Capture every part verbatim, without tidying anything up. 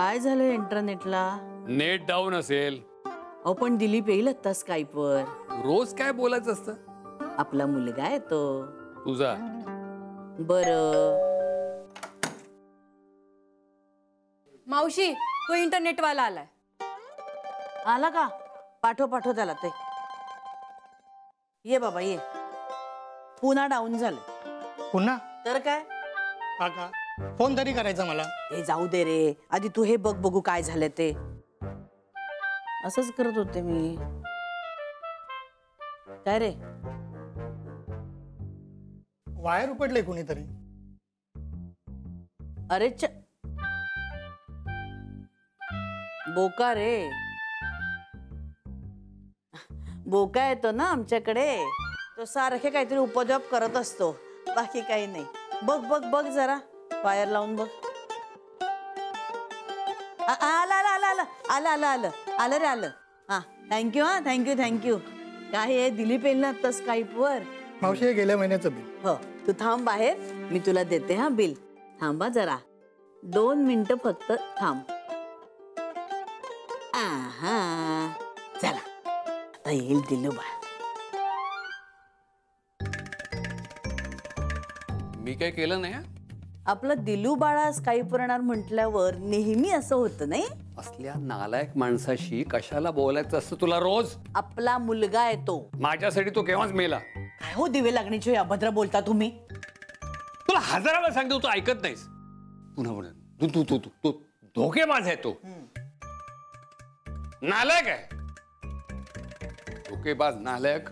काय झालं इंटरनेटला? Net down असेल. आपण दिलीप येईल आता स्काईप वर. रोज काय बोलायचं असतं? आपला मुलगा आहे तो. तुझा? बरं. मावशी तो इंटरनेट वाला आलाय. आला का? पाठव पाठव त्याला. ते ये बाबा ये. पुन्हा डाऊन झालं. पुन्हा? तर काय आका फोन तरी करायचा मला. हे जाऊ दे रे, आधी तू हे बघ बघू काय झालं ते. असंच करत होते मी. काय रे? वायर उपडले कोणीतरी. अरे च बोका रे, बोका येतो ना आमच्याकडे, तो सारखे काहीतरी उपद्व्याप करत असतो, बाकी काही नाही. बघ बघ बघ जरा वायर लावून बघ. आला आला आला आला आला आलं आलं रे आलं. हा थँक्यू. हा थँक्यू थँक्यू. काय हे दिलीप येईल ना आता स्काईप वर. मावशी गेल्या महिन्याचं बिल. हो तू थांब बाहेर, मी तुला देते हा बिल. थांबा जरा दोन मिनिटं फक्त थांब. आहा चला आता येईल दिलू बाळ. मी काय केलं नाही. आपला दिलू बाळा स्काईप वर येणार म्हटल्यावर नेहमी असं होतं नाही. असल्या नालायक माणसाशी कशाला बोलायचं असतं तुला रोज? आपला मुलगा येतो. माझ्यासाठी तो केव्हाच मेला. काय हो दिवे लागण्याची अभद्र बोलता तुम्ही? तुला हजार वेळा सांगतो तू ऐकत नाहीस. पुन्हा म्हणून तू तू तू तू धोकेबाज आहे तो. नालायक आहे. धोकेबाज नालायक.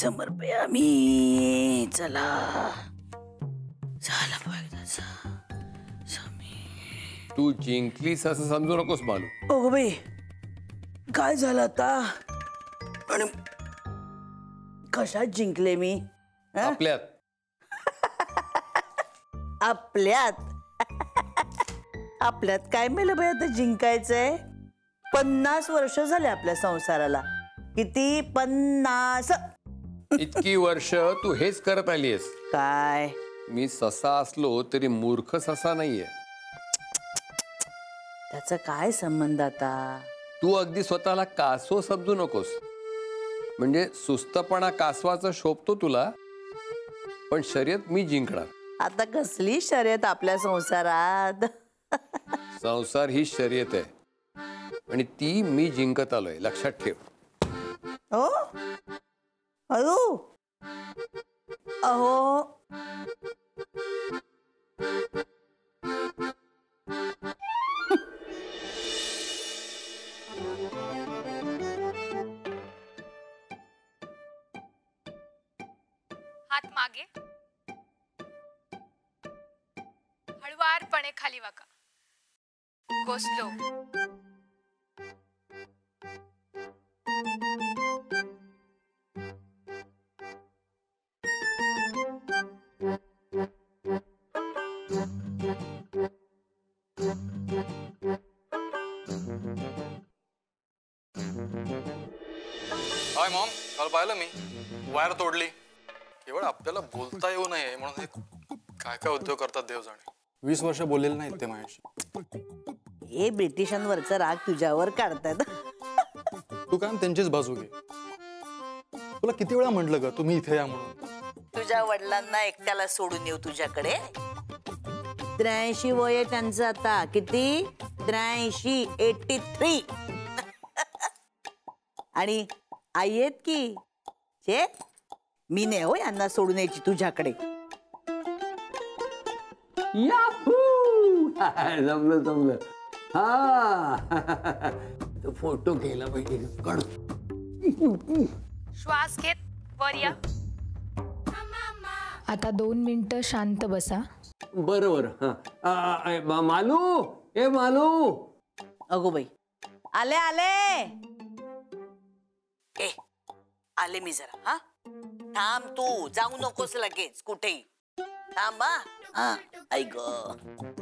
समर्पय आम्ही. चला झाला बघ. तू जिंकलीस असं समजू नकोस बालू. ओ बाई काय झालं आता? आणि कशात जिंकले मी? आपल्यात आपल्यात आपल्यात काय मिळलं बाई? आता जिंकायचंय. पन्नास वर्ष झाले आपल्या संसाराला. किती? पन्नास. इतकी वर्ष तू हेच करत आलीस. काय मी ससा असलो तरी मूर्ख ससा नाहीये. त्याचा काय संबंध आता? तू अगदी स्वतःला कासव समजू नकोस. म्हणजे सुस्तपणा कासवाचा शोभतो तुला, पण शर्यत मी जिंकणार. आता कसली शर्यत आपल्या संसारात? संसार ही शर्यत आहे आणि ती मी जिंकत आलोय, लक्षात ठेव. ओ अयो अहो हात मागे, हळुवारपणे खाली वाका. गोसलो पाहिलं मी वायर तोडली. केवळ आपल्याला बोलता येऊ नये म्हणून काय काय उद्योग करतात देव जाणे. वीस वर्ष बोललेले नाहीत ते माझ्याशी. हे ब्रिटिशांवरचा राग तुझ्यावर काढतात. तू काय त्यांचीच बाजू घे. तुला किती वेळा म्हटलं का तुम्ही इथे या म्हणून? तुझ्या वडिलांना एकट्याला सोडून येऊ तुझ्याकडे? त्र्याऐंशी वय त्यांचं आता. किती? त्र्याऐंशी. Eighty three. आणि आई आहेत की चे? मी नाही हो यांना सोडून यायची तुझ्याकडे. जमलं जमलं. हा तो फोटो केला पाहिजे. श्वास घेत वर या. आता दोन मिनिटं शांत बसा. बरोबर. हा मालू. ए मालू. अगो बाई आले आले. ए आले मी जरा. हा थांब तू, जाऊ नकोस लगेच कुठेही. थांब हा. आई ग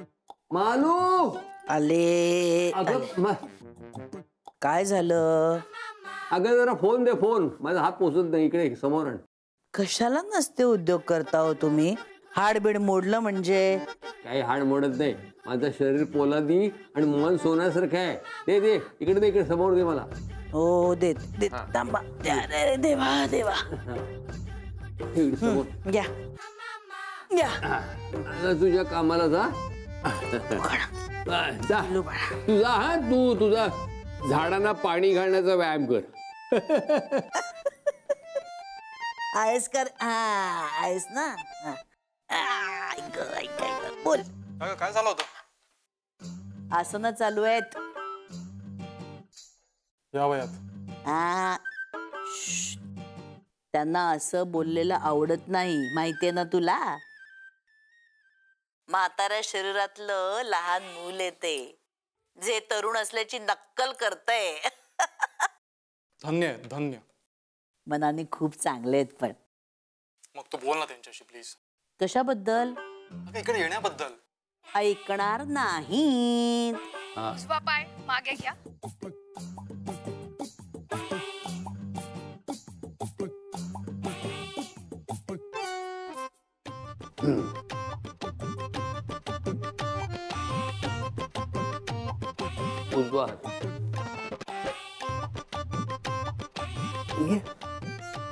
मालू आले. अगं काय झालं? अगं जरा फोन दे. फोन माझा हात पोचत नाही. इकडे समोर. कशाला नसते उद्योग करता हो तुम्ही? हाडबीड मोडलं म्हणजे? काही हाड मोडत नाही. माझं शरीर पोलादी आणि मन सोन्यासारखं आहे. दे दे इकडे, दे इकडे समोर दे मला. हो देत देत. थांबा देवा देवा. घ्या घ्या. तुझ्या कामाला जा. तुझा हा तू तुझा झाडांना पाणी घालण्याचा व्यायाम कर. आयस कर. हा आयस ना. बोल काय झालं होतं? आसनं चालू आहेत. त्यांना असं बोललेलं आवडत नाही, माहितीये ना तुला. म्हाताऱ्या शरीरातलं लहान मूल येते जे तरुण असल्याची नक्कल करतय. धन्य धन्य. मनाने खूप चांगले आहेत. पण मग तू बोल ना त्यांच्याशी प्लीज. कशाबद्दल? इकडे येण्याबद्दल. ऐकणार नाही. उजवा पाय मागे घ्या. उजवा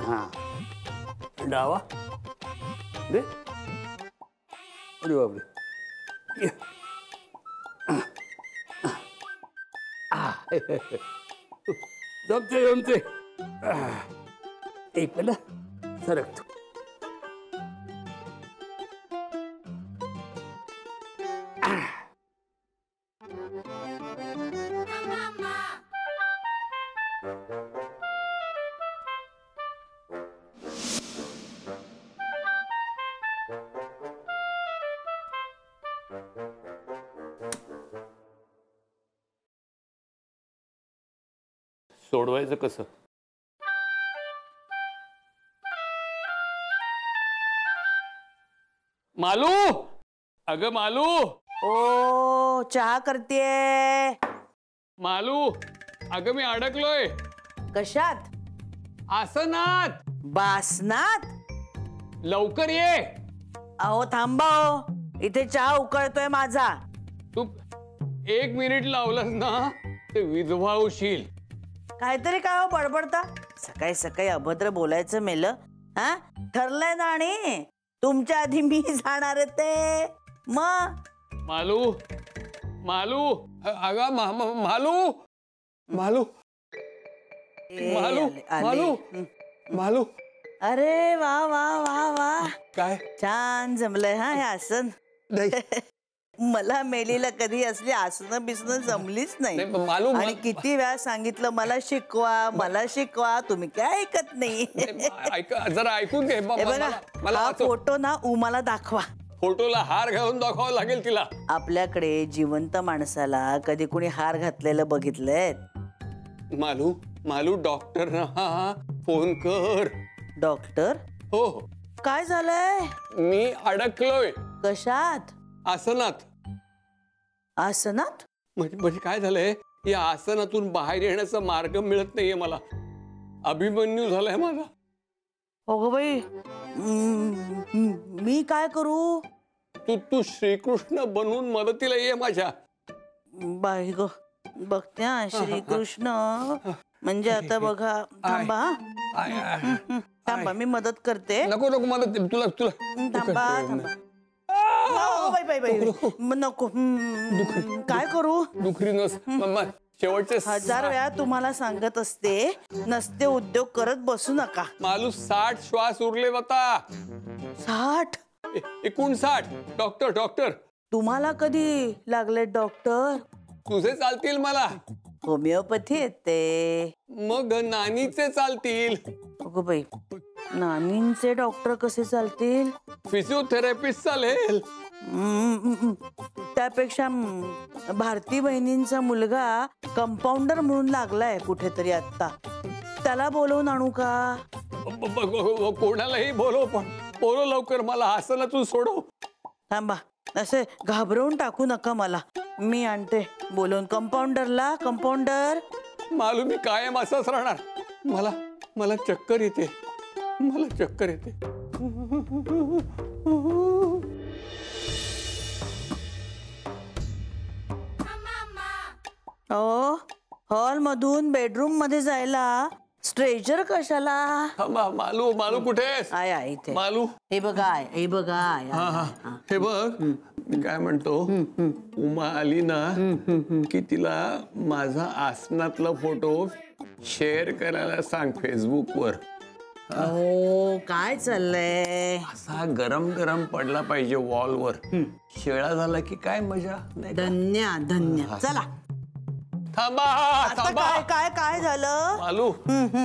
हां. डावा दे. अरे बापरे. जमते जमते. एक मिनिट सरकतो. सोडवायचं कसं? मालू अगं मालू. ओ चहा करतेय. मालू अगं मी अडकलोय. कशात? आसनात. बासनात. लवकर ये. अहो थांबा हो, इथे चहा उकळतोय माझा. तू एक मिनिट लावलंस ना ते विझवावशील. काहीतरी काय हो बडबडता? सकाळी सकाळी अभद्र बोलायचं मेलं. हा ठरलंय ना. आणि तुमच्या आधी मी जाणार आहे ते. मालू मालू अगा मालू मालू मालू मालू मालू. अरे वा वा वा वा काय छान जमलंय हा हे आसन. मला मेलीला कधी असली आसनं बिसणं जमलीच नाही. मालू आणि किती वेळा सांगितलं मला शिकवा मला शिकवा, तुम्ही काय ऐकत नाही. जरा ऐकून घे. मला फोटो ना उमाला दाखवा. फोटोला हार घालून दाखवावं लागेल तिला. आपल्याकडे जिवंत माणसाला कधी कुणी हार घातलेलं बघितलंय? मालू मालू डॉक्टर ना फोन कर. डॉक्टर? हो. काय झालंय? मी अडकलोय. कशात? आसनात. आसनात म्हणजे काय झालंय? या आसनातून बाहेर येण्याचा मार्ग मिळत नाहीये मला. अभिमन्यू झालाय माझा. अगं बाई मी काय करू? तू तू श्रीकृष्ण बनून मदतीला ये माझ्या. बाई ग बघते श्रीकृष्ण म्हणजे आता बघा. थांबा थांबा मी मदत करते. नको नको मदत तुला तुला. थांबा नको. काय करू? दुखरी नस. शेवटचे हजार वेळा तुम्हाला सांगत असते नसते उद्योग करत बसू नका. मालू साठ श्वास उरले होता. साठ? एकोणसाठ. डॉक्टर डॉक्टर तुम्हाला कधी लागले डॉक्टर? तुझे चालतील मला. होमिओपॅथी येते. मग नानीचे चालतील. अगं बाई नानींचे डॉक्टर कसे चालतील? फिजिओथेरपिस्ट चालेल. त्यापेक्षा भारती बहिणींचा मुलगा कंपाऊंडर म्हणून लागलाय कुठेतरी आता. त्याला बोलवून आणू का? कोणालाही बोलो पण बोलो लवकर, मला हसनातून सोडव. थांबा, असे घाबरवून टाकू नका मला, मी आणते बोलून कंपाऊंडरला. कंपाऊंडर मालूम मी कायम असाच राहणार. मला मला चक्कर येते, मला चक्कर येते. ओ, हॉल मधून बेडरूम मध्ये जायला स्ट्रेचर कशाला? मालू मालू कुठे? आय आय इथे मालू. हे बघा हे बघा हे बघ, मी काय म्हणतो, उमा आली ना की तिला माझा आसनातला फोटो शेअर करायला सांग फेसबुक वर. हो काय चाललंय? असा गरम गरम पडला पाहिजे वॉल वर, शेळा झाला की काय मजा. धन्य धन्य. चला थांबा, थांबा. काय काय झालं मालू?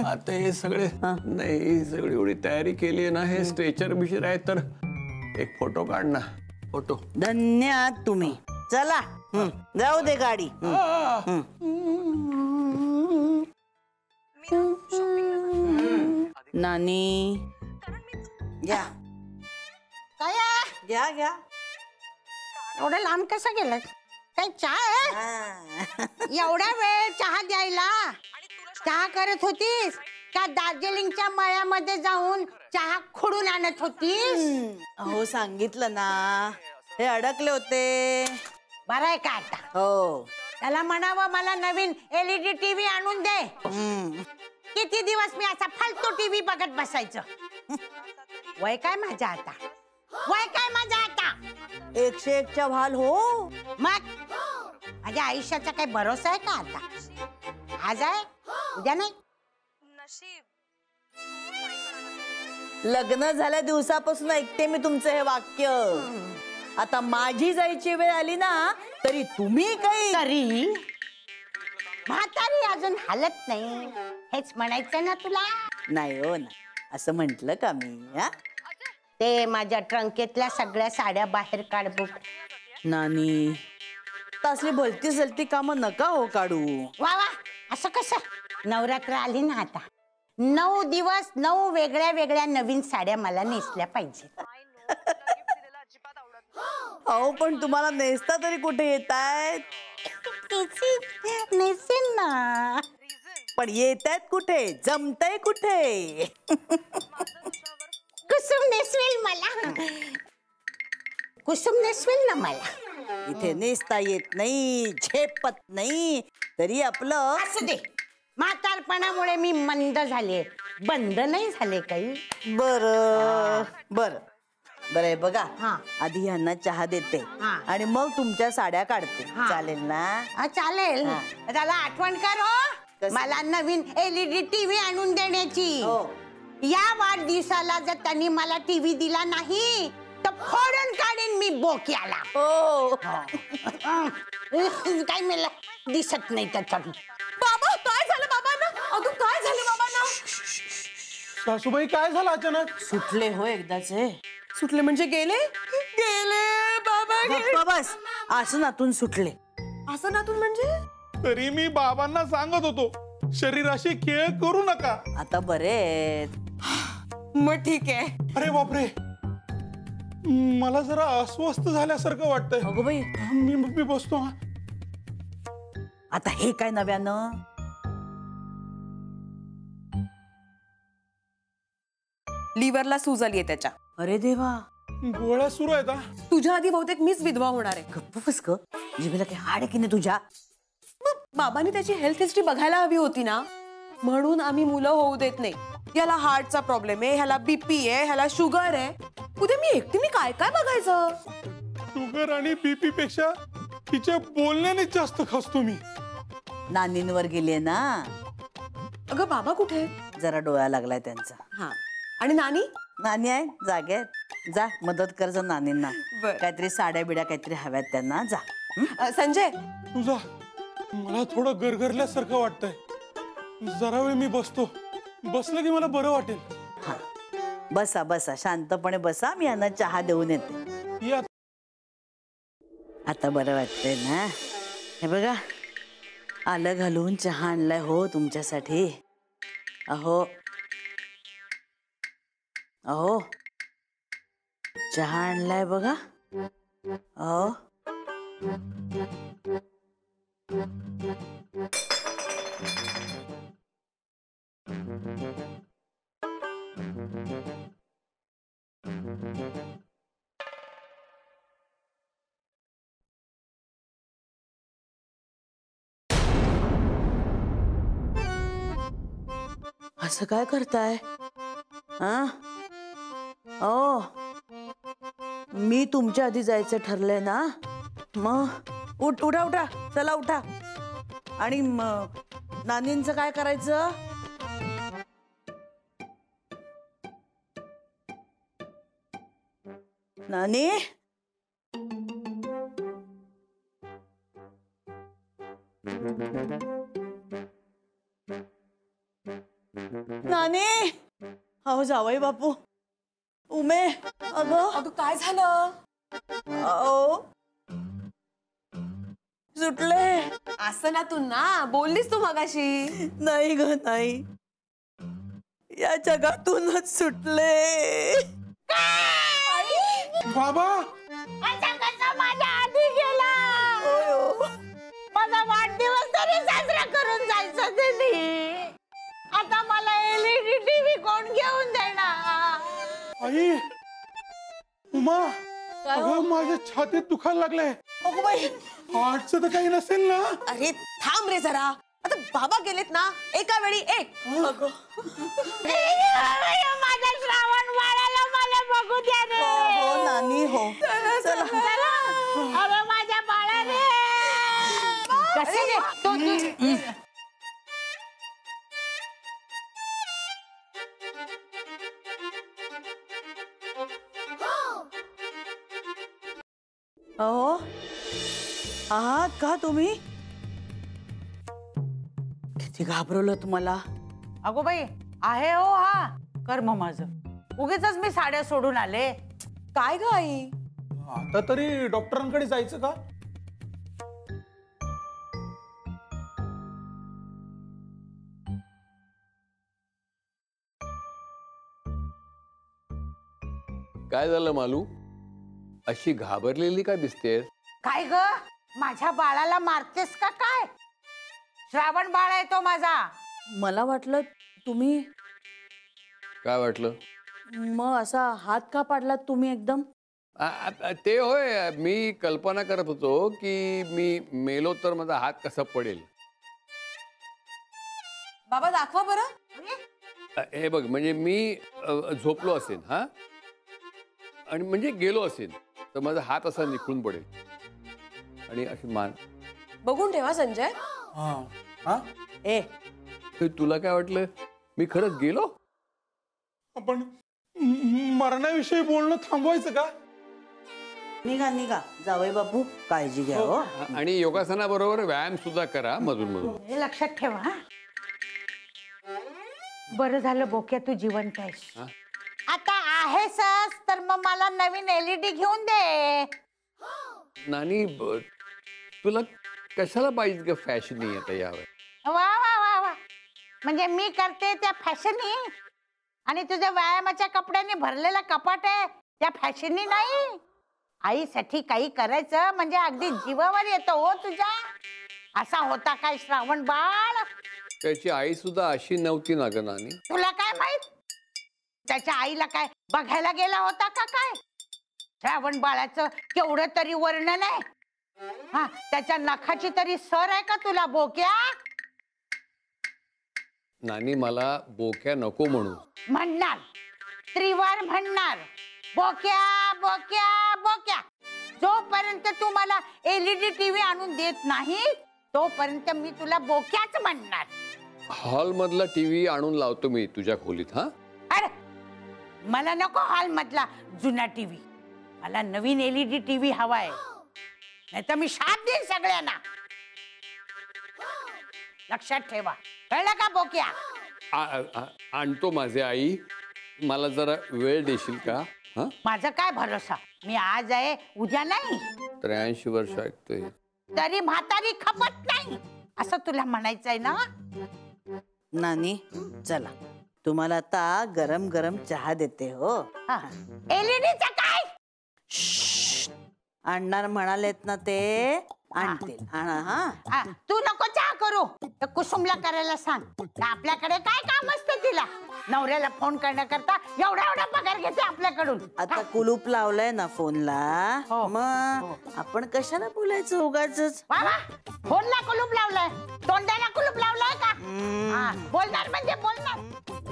आता हे सगळे नाही, सगळी एवढी तयारी केली आहे ना, हे स्ट्रेचर बिचर आहे, तर एक फोटो काढ ना. फोटो धन्यवाद तुम्ही. चला जाऊ दे गाडी. नानी घ्या, काय घ्या घ्या. एवढं लांब कसं गेलं? काही चहा? एवढा वेळ चहा द्यायला? चहा करत होतीस का दार्जिलिंगच्या मळ्यामध्ये जाऊन चहा खुडून आणत होतीस? हो सांगितलं ना, हे अडकले होते. बरं आहे का आता? हो, त्याला म्हणावं मला नवीन एलईडी टीव्ही आणून दे. किती दिवस मी असा फालतू टीव्ही बघत बसायचं? वय काय माझा आता? वय काय माझा आता? एकशे एक च्या व्हाल हो. मग माझ्या आयुष्याचा काही भरोसा आहे का आता? आज आहे उद्या नाही. लग्न झाल्या दिवसापासून ऐकते मी तुमचं हे वाक्य. आता माझी जायची वेळ आली ना तरी तुम्ही काही तरी म्हातारी अजून हालत नाही, हेच म्हणायचं ना तुला? नाही हो ना, असं म्हंटल का मी? ते माझ्या ट्रंकेतल्या सगळ्या साड्या बाहेर काढ बघ. नानी तसली भलती सलती काम नका हो काढू. वा वा, असं कसं? नवरात्र आली ना आता, नऊ दिवस नऊ वेगळ्या वेगळ्या नवीन साड्या मला नेसल्या पाहिजे. अहो पण तुम्हाला नेसता तरी कुठे येत आहेत? नेसेन ना, पण येत आहेत कुठे? जमतय कुठे? कुसुम नेसवेल मला, कुसुम नेसवेल ना मला. इथे नेसता येत नाही, झेपत नाही, तरी आपलं असं दे. म्हातारपणामुळे मी मंद झाले, बंद नाही झाले काही. बर बर बर आहे बघा. हा, आधी यांना चहा देते आणि मग तुमच्या साड्या काढते, चालेल ना? चालेल. त्याला आठवण कर हो, मला नवीन एलईडी टीव्ही आणून देण्याची. या वाढदिवसाला जर त्यांनी मला टीव्ही दिला नाही तर फोडून काढेन मी बोक्याला. हो काय मला दिसत नाही त्याच्यात. बाबा काय झालं बाबांना? अगं काय झालं बाबांना? सासूबाई काय झालं अचानक? सुटले हो एकदाचे. सुटले म्हणजे गेले? गेले बाबा, गेले. बस, आसनातून सुटले. आसनातून म्हणजे? तरी मी बाबांना सांगत होतो शरीराशी खेळ करू नका. आता बरे मग ठीक आहे. अरे बापरे, मला जरा अस्वस्थ झाल्यासारखं वाटतंय. अगो बाई, मी मी बसतो. हा, आता हे काय नव्यानं? लिव्हरला सूज आलीये त्याच्या. अरे देवा, गोळ्या सुरू आहेत. तुझ्या आधी बहुतेक मीच विधवा होणार आहे. गप्पच ग, जिभेला काही हाड आहे की नाही तुझ्या? बाबांनी त्याची हेल्थ हिस्ट्री बघायला हवी होती ना, म्हणून आम्ही मुलं होऊ देत नाही. याला हार्टचा प्रॉब्लेम आहे, ह्याला बीपी आहे, ह्याला शुगर आहे. उद्या मी एकटी मी काय काय बघायचं? शुगर आणि बीपी पेक्षा तिच्या बोलण्याने जास्त खासतो मी. नानींवर गेले ना. अगं बाबा कुठे? जरा डोळा लागलाय त्यांचा. हा, आणि नानी? नानी आहे जागे. जा मदत कर जा नानींना, काहीतरी साड्या बिड्या काहीतरी हव्यात त्यांना. जा संजय तू जा, मला थोडं गरगरल्यासारखं वाटतंय. जरा वेळ मी बसतो, बसलं की मला बरं वाटेल. हा बसा बसा, शांतपणे बसा, मी यांना चहा देऊन येते. आता बरं वाटतंय ना? हे बघा, आलं घालून चहा आणलाय हो तुमच्यासाठी. अहो अहो चहा आणलाय बघा. अहो असं काय करताय? हां ओ मी तुमच्या आधी जायचं ठरलंय ना, मग उठ उठा उठा चला उठा. आणि नानींचं काय करायचं? नानी नानी अहो जावई बापू उमे अगं अगं काय झालं? अहो सुटले असं ना तू ना बोललीस तू मगाशी. नाही ग नाही, या जगातूनच सुटले. बाबा माझ्या आधी गेला, माझा वाढदिवस तरी साजरा करून जायचं त्यांनी. आता मला एलईडी टीव्ही कोण घेऊन देणार? आई उमा अगं माझ्या छातीत दुखायला लागलंय. अगं बाई हार्टचं तर काही नसेल ना? अरे थांब रे जरा, आता बाबा गेलेत ना एका वेळी एक. अगं माझा श्रावण बाळाला मला बघू द्या रे. हो नानी हो चला चला. अरे माझ्या बाळा रे कसे आहात का तुम्ही? किती घाबरवलं मला. अगो बाई आहे हो हा कर्म माझं, उगीच मी साड्या सोडून आले. काय ग आई आता तरी डॉक्टरांकडे जायचं का? काय झालं मालू, अशी घाबरलेली का दिसतेस? काय ग माझ्या बाळाला मारतेस का काय? श्रावण बाळ आहे तो माझा. मला वाटलं तुम्ही काय वाटलं मग असा हात का पाडलात तुम्ही एकदम? आ, आ, ते होय मी कल्पना करत होतो की मी मेलो तर माझा हात कसा पडेल. बाबा दाखवा बरं. हे बघ म्हणजे मी झोपलो असेल हा आणि म्हणजे गेलो असेल तर माझा हात असा निघून पडेल आणि अशी मान बघून ठेवा संजय. हा ए तुला काय वाटलं मी खरंच गेलो? आपण मरणाविषयी बोलणं थांबवायचं का? निघा निघा जावई बापू काळजी घ्या हो. आणि योगासनाबरोबर व्यायाम सुद्धा करा मधून मधून, हे लक्षात ठेवा. बरं झालं बोक्या तू जिवंत आहेस. आता आहेस तर मग मला नवीन एलईडी घेऊन दे. नानी तुला कशाला पाहिजे ग फॅशनी आता यावर? वा वा वा वा म्हणजे मी करते त्या फॅशनी आणि तुझ्या व्यायामाच्या कपड्यांनी भरलेला कपाट आहे त्या फॅशनी नाही. आईसाठी काही करायचं म्हणजे अगदी जीवावर येतो हो तुझ्या. असा होता काय श्रावण बाळ? त्याची आई सुद्धा अशी नव्हती ना ग नानी. तुला काय माहित त्याच्या आईला काय बघायला गेला होता का काय? श्रावण बाळाचं केवढं तरी वर्णन आहे. हा त्याच्या नखाची तरी सर आहे का तुला बोक्या? नानी मला बोक्या नको म्हणू. म्हणणार त्रिवार म्हणणार बोक्या बोक्या बोक्या. जोपर्यंत तू मला एलईडी टीव्ही आणून देत नाही तोपर्यंत मी तुला बोक्याच म्हणणार. हॉल मधला टीव्ही आणून लावतो मी तुझ्या खोलीत. हा अरे मला नको हॉल मधला जुना टीव्ही, मला नवीन एलईडी टीव्ही हवाय. नाही तर मी शाप देईन सगळ्यांना, लक्षात ठेवा कळलं का बोक्या? आणतो माझे आई, मला जरा वेळ देशील का? माझा काय भरोसा, मी आज आहे उद्या नाही. त्र्याऐंशी वर्ष ऐकतोय तरी म्हातारी खपत नाही असं तुला म्हणायचंय ना? नानी चला तुम्हाला आता गरम गरम चहा देते हो। एलईडीचा काय आणणार म्हणालेत ना ते आणतील। हा तू नको चहा करू, कुसुमला करायला सांग। आपल्याकडे काय काम असतं तिला? नवऱ्याला फोन करण्याकरता एवढा एवढा पगार घेते आपल्याकडून। आता कुलूप लावलंय ना फोनला, मग आपण कशाला बोलायचं उगाचच? फोनला कुलूप लावलंय, तोंडाला कुलूप लावलंय का? बोलणार म्हणजे बोलणार।